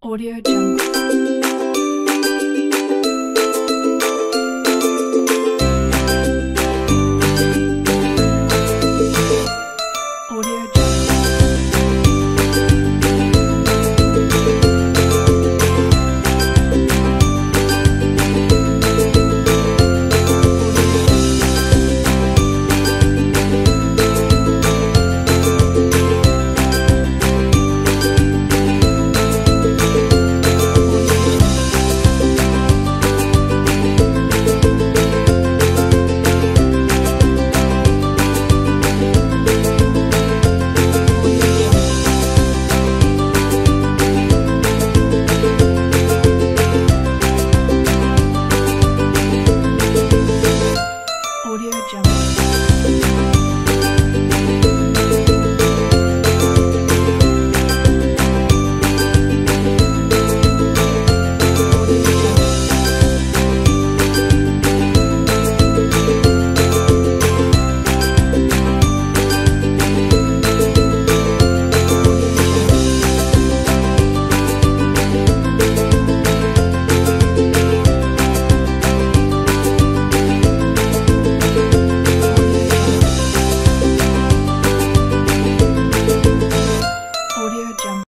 Audio Jungle.